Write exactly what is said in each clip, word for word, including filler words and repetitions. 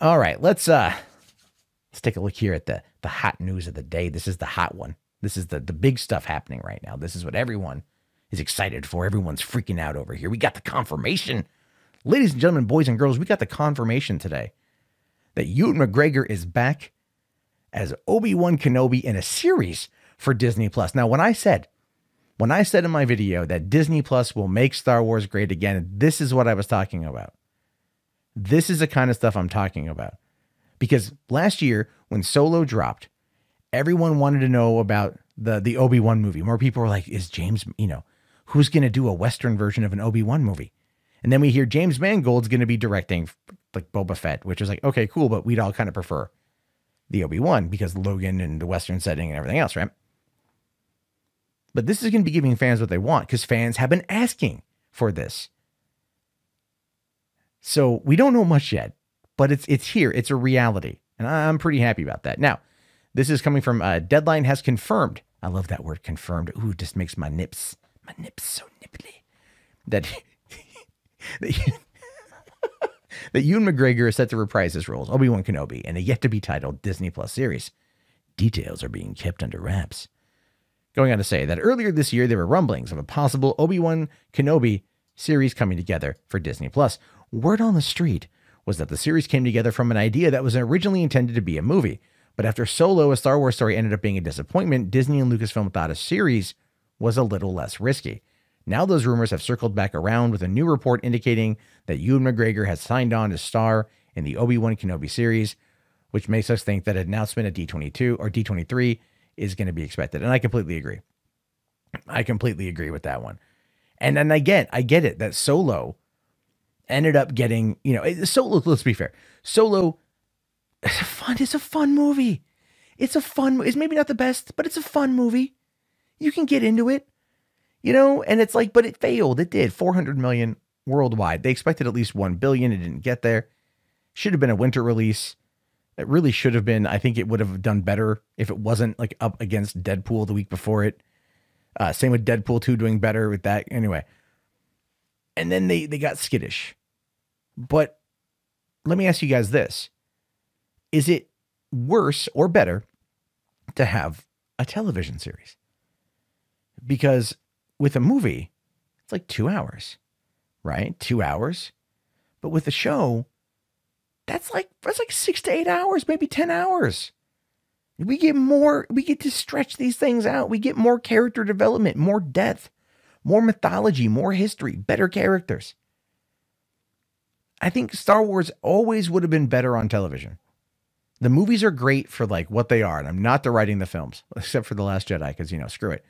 All right, let's uh let's take a look here at the the hot news of the day. This is the hot one. This is the the big stuff happening right now. This is what everyone is excited for. Everyone's freaking out over here. We got the confirmation. Ladies and gentlemen, boys and girls, we got the confirmation today that Ewan McGregor is back as Obi-Wan Kenobi in a series for Disney Plus. Now, when I said when I said in my video that Disney Plus will make Star Wars great again, this is what I was talking about. This is the kind of stuff I'm talking about. Because last year, when Solo dropped, everyone wanted to know about the, the Obi-Wan movie. More people were like, is James, you know, who's going to do a Western version of an Obi-Wan movie? And then we hear James Mangold's going to be directing like Boba Fett, which is like, okay, cool, but we'd all kind of prefer the Obi-Wan because Logan and the Western setting and everything else, right? But this is going to be giving fans what they want because fans have been asking for this. So we don't know much yet, but it's it's here. It's a reality, and I'm pretty happy about that. Now, this is coming from uh, Deadline has confirmed. I love that word, confirmed. Ooh, it just makes my nips, my nips so nipply. That that, that Ewan McGregor is set to reprise his roles, Obi-Wan Kenobi, in a yet-to-be-titled Disney Plus series. Details are being kept under wraps. Going on to say that earlier this year, there were rumblings of a possible Obi-Wan Kenobi series coming together for Disney Plus. Word on the street was that the series came together from an idea that was originally intended to be a movie. But after Solo, a Star Wars Story ended up being a disappointment, Disney and Lucasfilm thought a series was a little less risky. Now those rumors have circled back around with a new report indicating that Ewan McGregor has signed on to star in the Obi-Wan Kenobi series, which makes us think that an announcement at D twenty-two or D twenty-three is going to be expected. And I completely agree. I completely agree with that one. And then I get, I get it that Solo ended up getting, you know, Solo, let's be fair. Solo is a fun, it's a fun movie. It's a fun, it's maybe not the best, but it's a fun movie. You can get into it, you know, and it's like, but it failed. It did four hundred million worldwide. They expected at least one billion. It didn't get there. Should have been a winter release. It really should have been. I think it would have done better if it wasn't like up against Deadpool the week before it. Uh, same with Deadpool two doing better with that. Anyway. And then they, they got skittish. But let me ask you guys this. Is it worse or better to have a television series? Because with a movie, it's like two hours, right? Two hours. But with a show, that's like, that's like six to eight hours, maybe ten hours. We get more, we get to stretch these things out. We get more character development, more depth, more mythology, more history, better characters. I think Star Wars always would have been better on television. The movies are great for like what they are, and I'm not deriding the films, except for The Last Jedi, because, you know, screw it.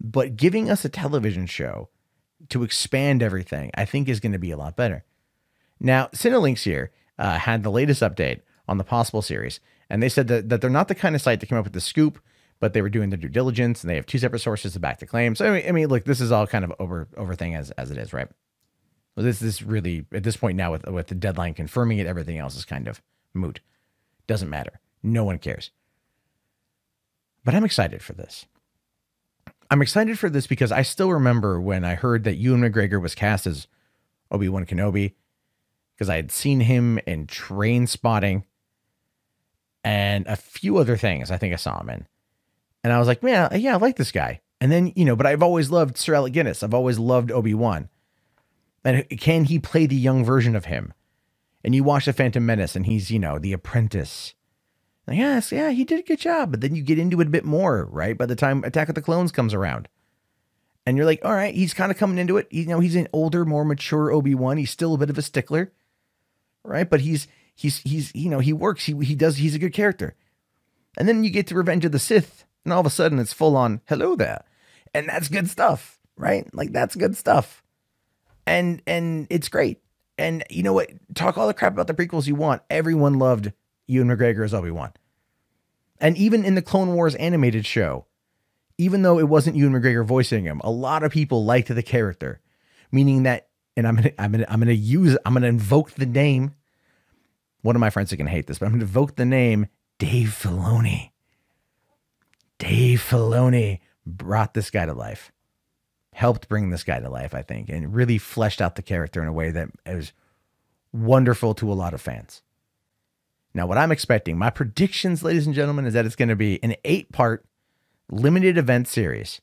But giving us a television show to expand everything, I think is going to be a lot better. Now, CineLinks here uh, had the latest update on the possible series, and they said that, that they're not the kind of site that came up with the scoop, but they were doing their due diligence, and they have two separate sources to back the claim. So, I mean, I mean look, this is all kind of over over thing as, as it is, right? Well, this is really, at this point now, with, with the Deadline confirming it, everything else is kind of moot. Doesn't matter. No one cares. But I'm excited for this. I'm excited for this because I still remember when I heard that Ewan McGregor was cast as Obi-Wan Kenobi, because I had seen him in Trainspotting and a few other things I think I saw him in. And I was like, man, yeah, I like this guy. And then, you know, but I've always loved Sir Alec Guinness. I've always loved Obi-Wan. And can he play the young version of him? And you watch The Phantom Menace and he's, you know, the apprentice. Like, yes, yeah, he did a good job. But then you get into it a bit more, right? By the time Attack of the Clones comes around. And you're like, all right, he's kind of coming into it. You know, he's an older, more mature Obi-Wan. He's still a bit of a stickler, right? But he's, he's, he's, you know, he works. He, he does, he's a good character. And then you get to Revenge of the Sith and all of a sudden it's full on, hello there. And that's good stuff, right? Like, that's good stuff. And, and it's great. And you know what? Talk all the crap about the prequels you want. Everyone loved Ewan McGregor as Obi-Wan. And even in the Clone Wars animated show, even though it wasn't Ewan McGregor voicing him, a lot of people liked the character, meaning that, and I'm gonna, I'm gonna, I'm gonna use, I'm gonna invoke the name. One of my friends is gonna hate this, but I'm gonna invoke the name Dave Filoni. Dave Filoni brought this guy to life. Helped bring this guy to life, I think, and really fleshed out the character in a way that is wonderful to a lot of fans. Now, what I'm expecting, my predictions, ladies and gentlemen, is that it's going to be an eight-part limited event series.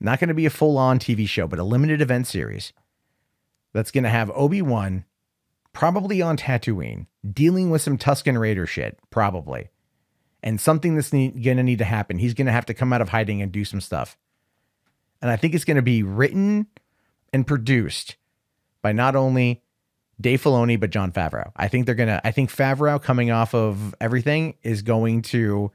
Not going to be a full-on T V show, but a limited event series that's going to have Obi-Wan probably on Tatooine, dealing with some Tusken Raider shit, probably. And something that's need, gonna need to happen. He's gonna have to come out of hiding and do some stuff. And I think it's gonna be written and produced by not only Dave Filoni, but Jon Favreau. I think they're gonna, I think Favreau coming off of everything is going to,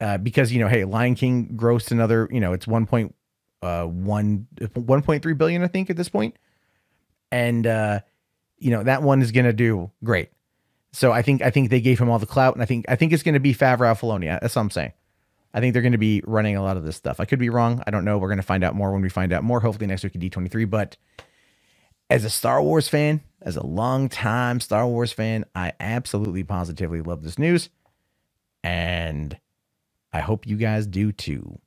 uh, because, you know, hey, Lion King grossed another, you know, it's one point three billion, I think, at this point. And, uh, you know, that one is gonna do great. So I think I think they gave him all the clout, and I think I think it's going to be Favreau Filoni. That's what I'm saying. I think they're going to be running a lot of this stuff. I could be wrong. I don't know. We're going to find out more when we find out more. Hopefully next week at D twenty-three. But as a Star Wars fan, as a long-time Star Wars fan, I absolutely positively love this news, and I hope you guys do too.